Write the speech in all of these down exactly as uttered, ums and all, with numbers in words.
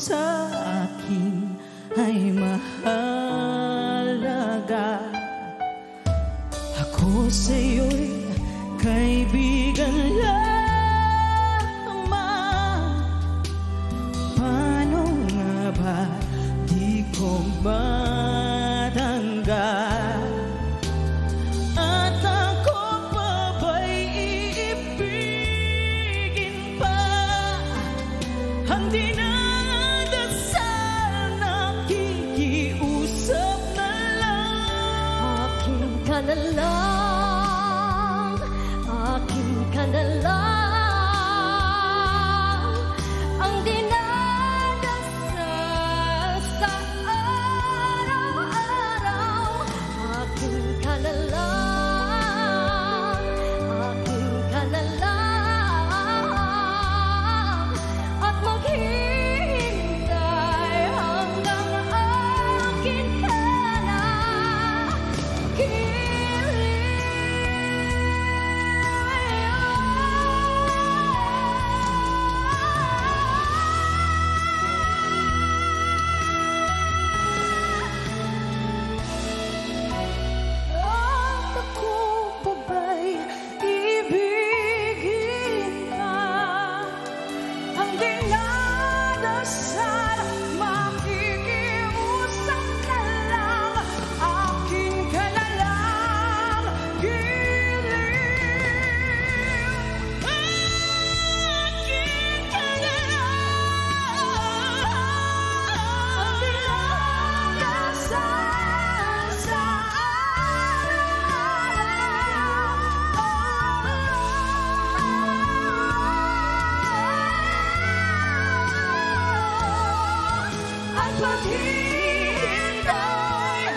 sa akin ay mahalaga. Ako sa'yo'y kaibigan lamang. Paano nga ba di ko matanggap? At ako pa ba'y iibigin pa? Hindi na na lang, akin ka na lang, ang dinadasal sa araw-araw. Akin ka na lang, akin ka na lang, at maghihintay hanggang akin ka na. Maghihintay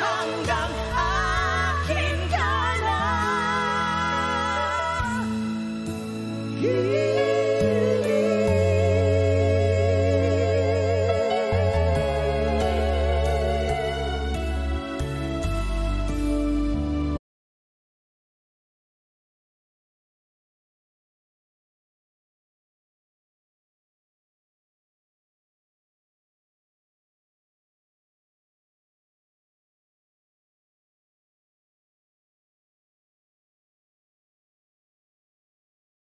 hanggang akin ka na.